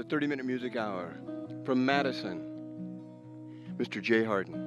It's a 30-minute music hour from Madison, Mr. J. Hardin.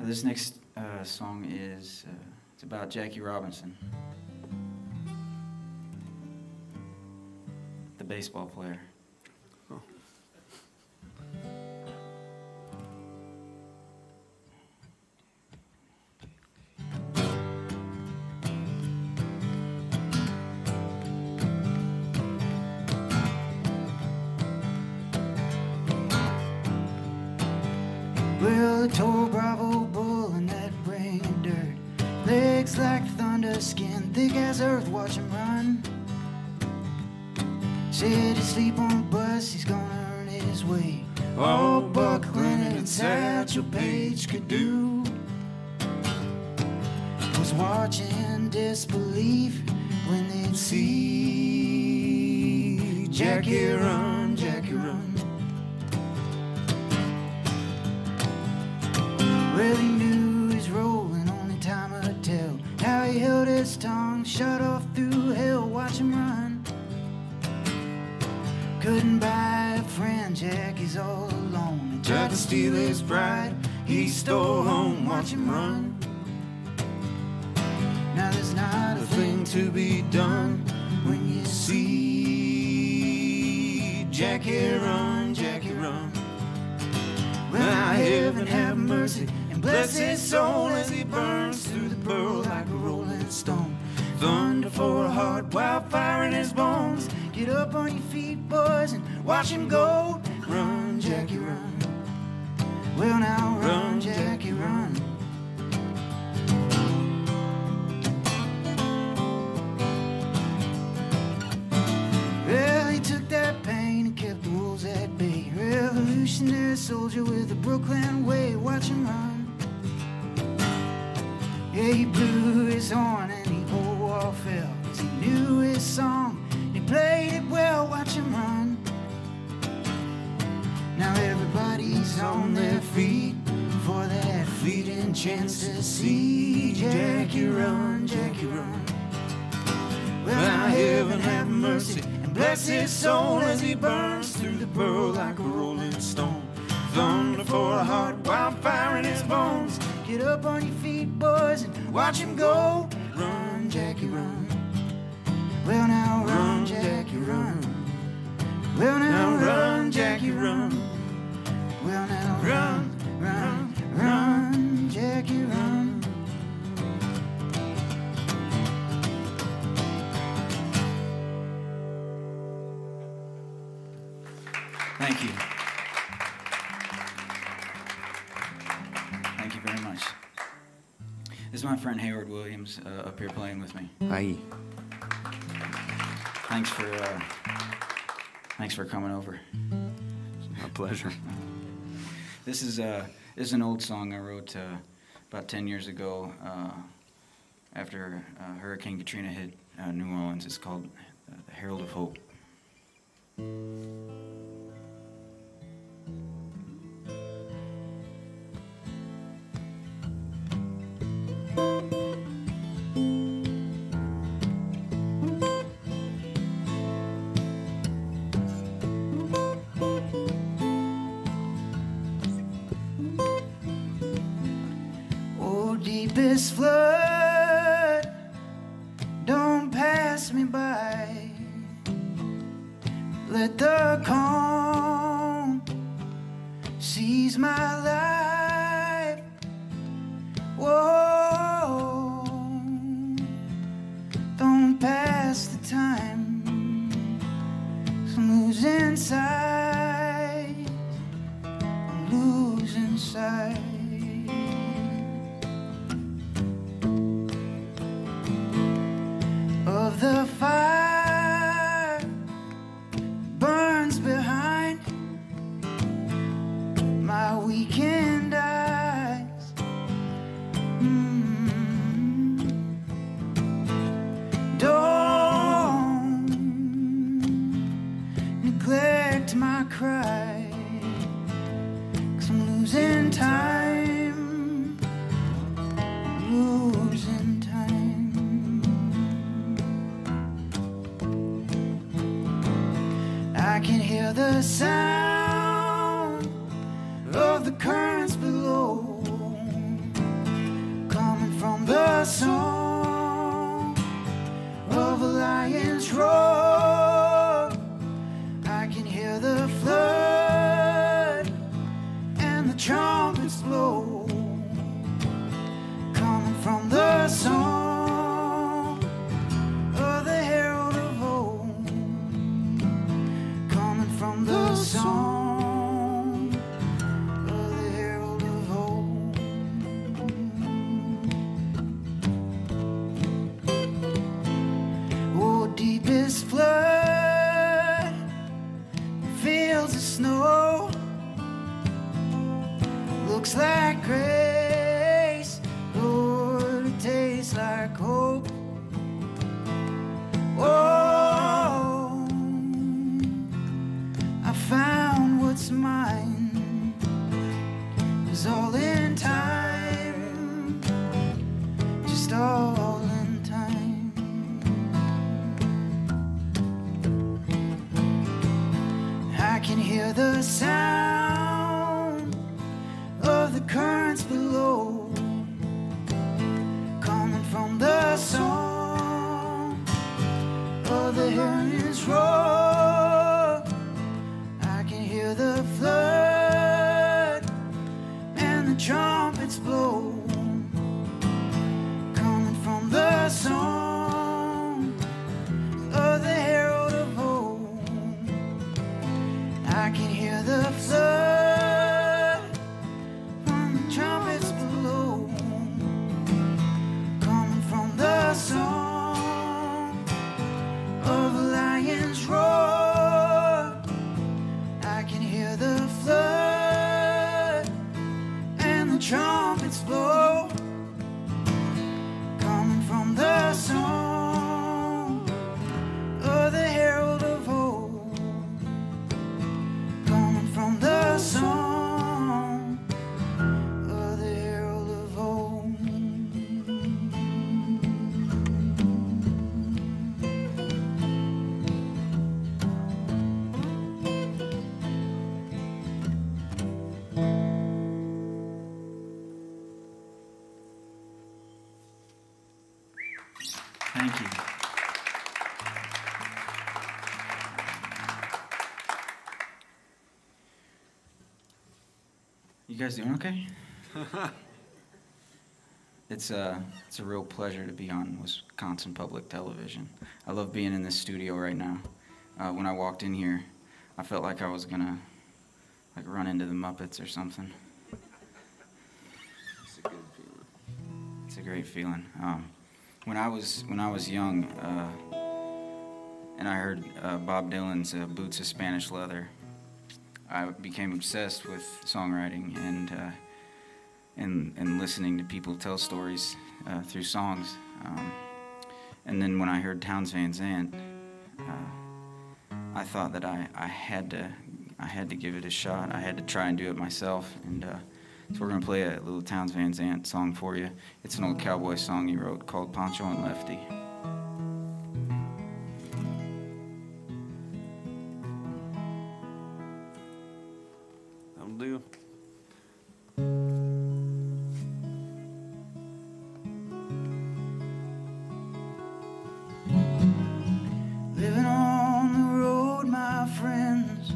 This next song is it's about Jackie Robinson, the baseball player. Oh. Well, the tall Bravo bull in that brain of dirt, legs like thunder, skin thick as earth, watch him run. Said he'd sleep on a bus, he's gonna earn his way. All buckling and it's satchel Paige could do. Was watching in disbelief when they'd see Jackie run, Jackie run. Well, he knew he's rolling, only time would tell. watch him run. Couldn't buy a friend, Jackie's all alone. He tried to steal his pride, he stole home, watch him run. Now there's not a thing to be done when you see Jackie run, Jackie run. Well, now heaven have mercy and bless his soul as he burns through the burrow like a rolling stone. Thunder for a heart, wildfire in his bones. Get up on your feet, boys, and watch him go. Run, Jackie, run. Well, now run, Jackie, run. Well, he took that pain and kept the wolves at bay. Revolutionary soldier with a Brooklyn way. Watch him run. Yeah, he blew his horn and he opened. Fell, 'cause he knew his song, he played it well, watch him run. Now everybody's on their feet for that fleeting chance to see Jackie run, Jackie run. Well, now heaven have mercy and bless his soul as he burns through the burrow like a rolling stone. Thunder for a heart, wildfire in his bones. Get up on your feet, boys, and watch him go. Run, Jackie, run. Well, now run, Jackie, run. Well, now run, Jackie, run. Well, now run, run, run, Jackie, run. Thank you. Thank you very much. This is my friend Hayward Williams up here playing with me. Hi. Thanks for coming over. It's my pleasure. This is an old song I wrote about 10 years ago after Hurricane Katrina hit New Orleans. It's called "The Herald of Hope." This flood don't pass me by. Let the calm seize my life. Whoa, don't pass the time. 'Cause I'm losing sight. I'm losing sight. The fire burns behind my weakened eyes. Don't neglect my cry, 'cause I'm losing time, I'm losing time. I can hear the sound of the currents below, coming from the song of a lion's roar. I can hear the flood and the trumpets blow, coming from the song. Song of the Herald of Hope. Oh, deepest flood fields of snow, looks like grace, Lord, it tastes like hope. Oh, found what's mine. It was all in time, just all in time. hear the flood and the trumpets blow, coming from the song of the herald of old, coming from the song of the herald of old. Thank you. You guys doing okay? It's a real pleasure to be on Wisconsin Public Television. I love being in this studio right now. When I walked in here, I felt like I was gonna run into the Muppets or something. It's a good feeling. It's a great feeling. When I was young, and I heard Bob Dylan's "Boots of Spanish Leather," I became obsessed with songwriting and listening to people tell stories through songs. And then when I heard Townes Van Zandt, I thought that I had to give it a shot. I had to try and do it myself. And so we're going to play a little Townes Van Zandt song for you. It's an old cowboy song he wrote called Pancho and Lefty. That'll do. Living on the road, my friends,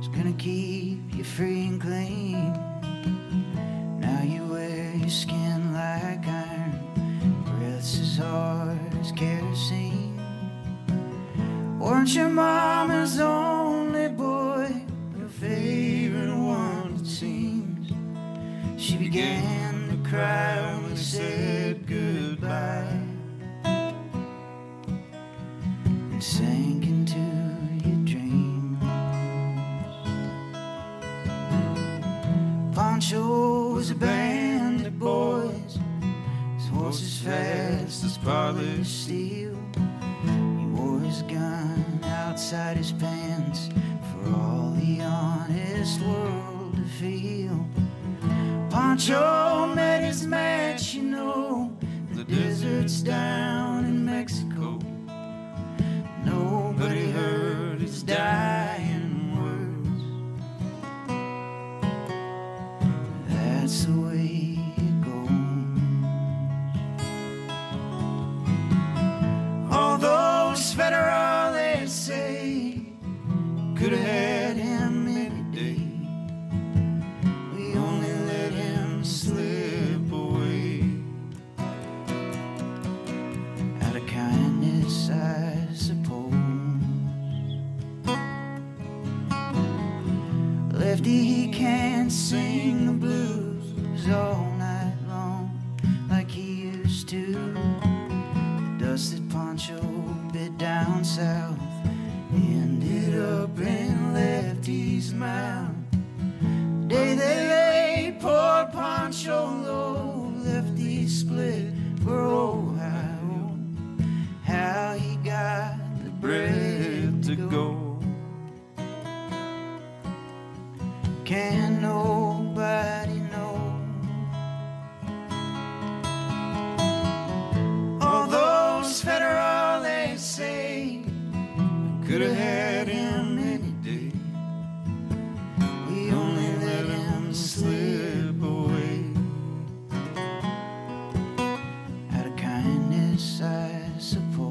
is going to keep you free and clean. Skin like iron, breath's as hard as kerosene. Weren't your mama's only boy, but her favorite one, it seems. She began to cry when we said goodbye, and sank into your dreams. Pancho was a band boys, his horse as fast as polished steel. He wore his gun outside his pants for all the honest world to feel. Pancho met his match, you know, the deserts down in Mexico. Nobody heard his dying words. That's the way. Federal, they say, could have had him any day. We only let him slip away out of kindness, I suppose. Lefty, he can't sing the blues all night long like he used to. The dust that Pancho down south ended up in Lefty's mouth. The day they laid poor Pancho low, Lefty split for Ohio. How he got the bread to go, can nobody know. All those federal, could have had him any day. We only let him slip away out of kindness, I suppose.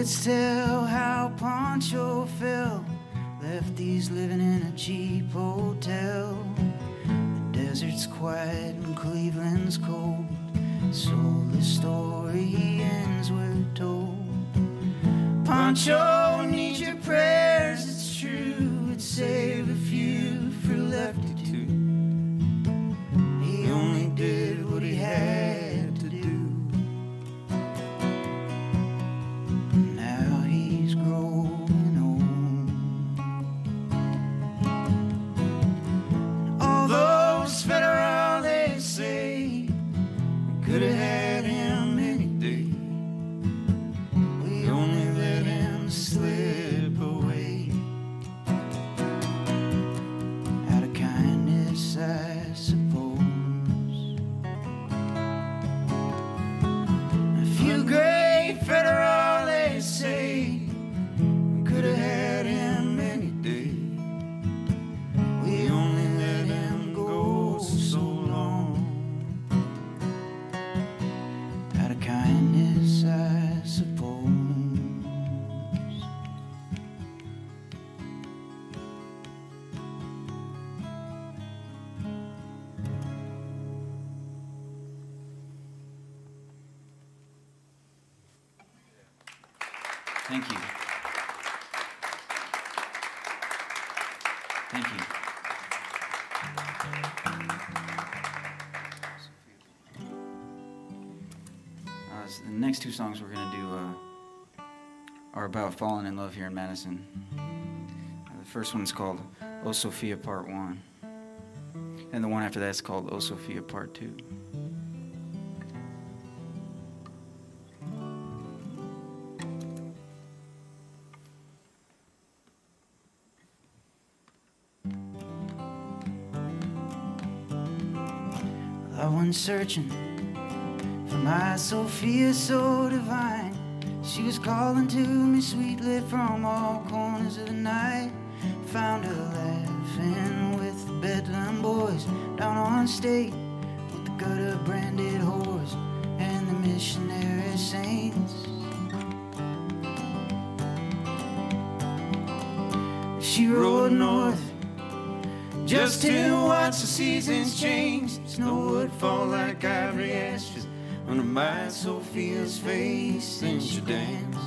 Bullets tell how Pancho fell. Lefty's living in a cheap hotel. The desert's quiet and Cleveland's cold, so the story ends we're told. Pancho, need your prayers, it's true. It'd save a few for Lefty too. He only did what he had. The next two songs we're going to do are about falling in love here in Madison. The first one's called O Sophia Part 1. And the one after that's called O Sophia Part 2. I went searching for my Sophia so divine. She was calling to me sweetly from all corners of the night. Found her laughing with the Bedlam boys down on state with the gutter branded whores and the missionary saints. She rode north just to watch the seasons change. Snow would fall like ivory ashes under my Sophia's face, and she danced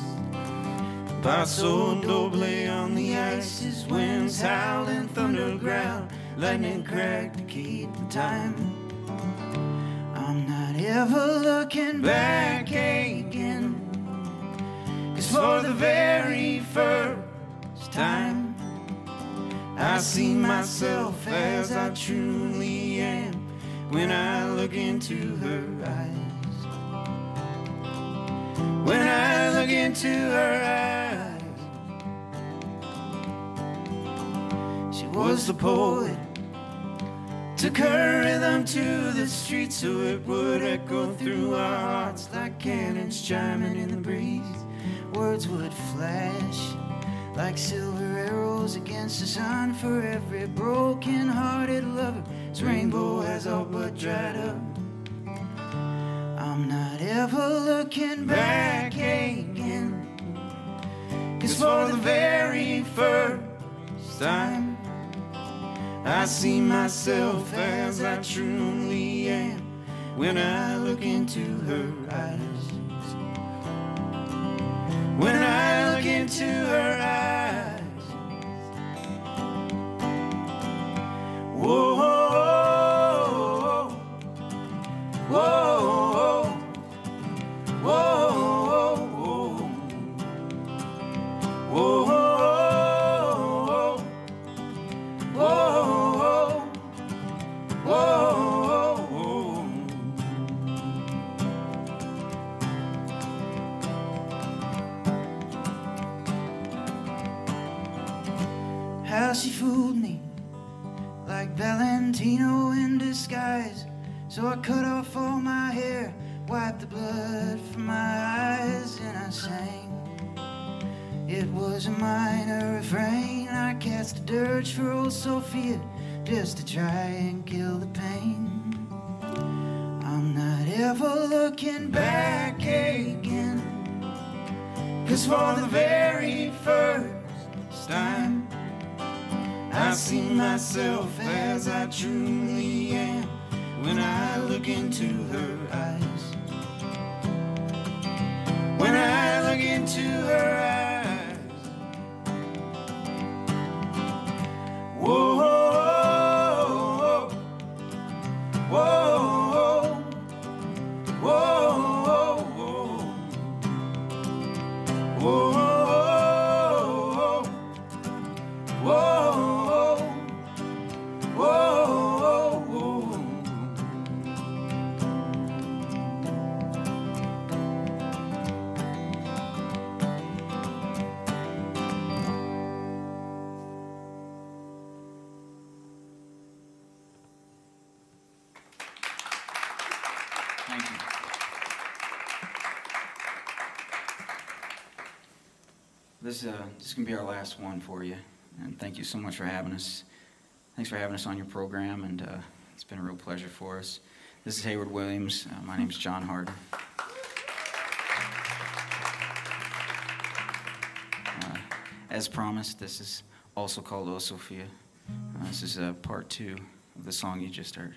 Paso Doble on the ice as winds howl and thunder growl. Lightning cracked to keep the time. I'm not ever looking back again, 'cause for the very first time I see myself as I truly am when I look into her eyes. When I look into her eyes, she was the poet, took her rhythm to the streets so it would echo through our hearts like cannons chiming in the breeze. Words would flash like silver arrows against the sun. For every broken-hearted lover's rainbow has all but dried up. I'm not ever looking back again, 'cause for the very first time I see myself as I truly am when I look into her eyes. When I look into her eyes. Whoa, whoa, whoa, whoa. How she fooled me like Valentino in disguise. So I cut off all my hair, wiped the blood from my eyes, and I sang. It was a minor refrain. I cast a dirge for old Sophia just to try and kill the pain. I'm not ever looking back again, 'Cause for the very first time I see myself as I truly am when I look into her eyes. When I look into her eyes. Whoa, whoa, whoa, whoa, whoa, whoa, whoa, whoa. This can be our last one for you, and thank you so much for having us. Thanks for having us on your program, and it's been a real pleasure for us. This is Hayward Williams. My name's J. Hardin. As promised, this is also called O Sophia. This is part two of the song you just heard.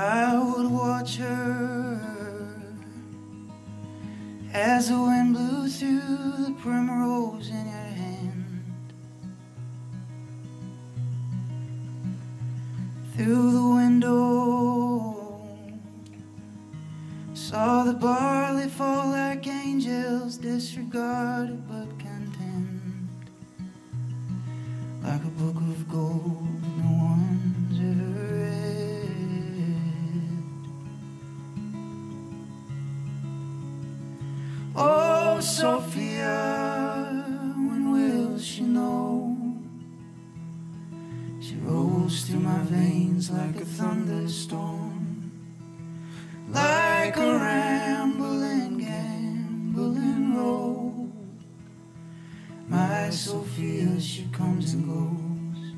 I would watch her as the wind blew through the primrose in your hand, through the window, saw the barley fall like angels, disregarded but content, like a book of gold no one's ever read. Oh, Sophia, when will she know? She rolls through my veins like a thunderstorm, like a rambling, gambling road. My Sophia, she comes and goes.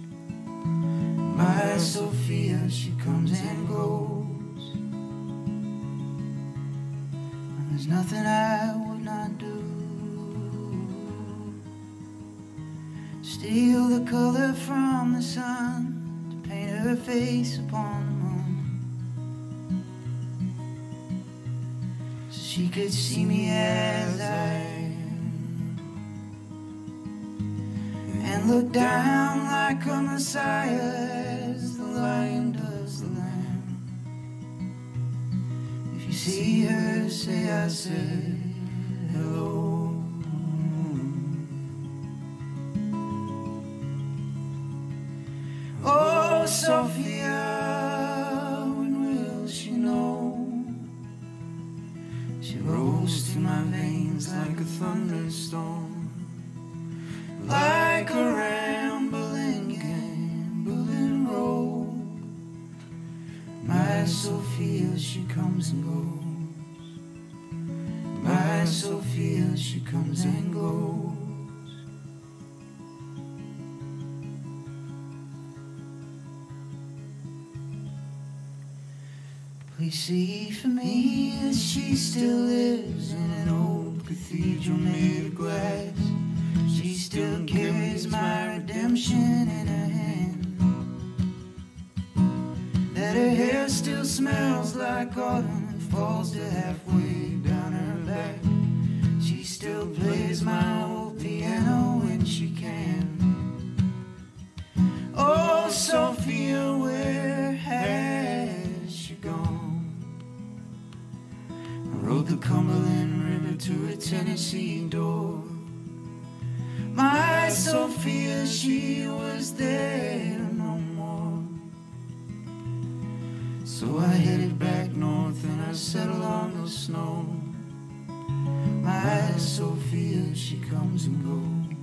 My Sophia, she comes and goes. And there's nothing I would not do. Steal the color from the sun to paint her face upon the moon, so she could see me as I am, and look down like a messiah as the lion does the lamb. If you see her, say I said hello. Oh, Sophia, when will she know? She rolls through my veins like a thunderstorm, like a rambling, gambling road. My Sophia, she comes and goes. My Sophia, she comes and goes. Please see for me that she still lives in an old cathedral made of glass. She still carries my redemption in her hand, that her hair still smells like autumn and falls to halfway down her. She still plays my old piano when she can. Oh, Sophia, where has she gone? I rode the Cumberland River to a Tennessee door. My Sophia, she was there no more. So I headed back north and I settled on the snow. My Sophia, she comes and goes.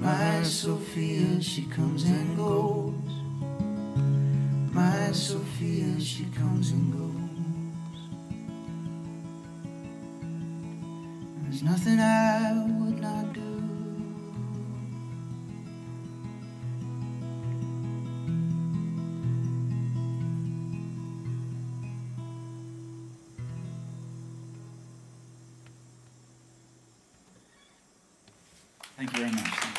My Sophia, she comes and goes. My Sophia, she comes and goes. There's nothing I would not do. Thank you very much.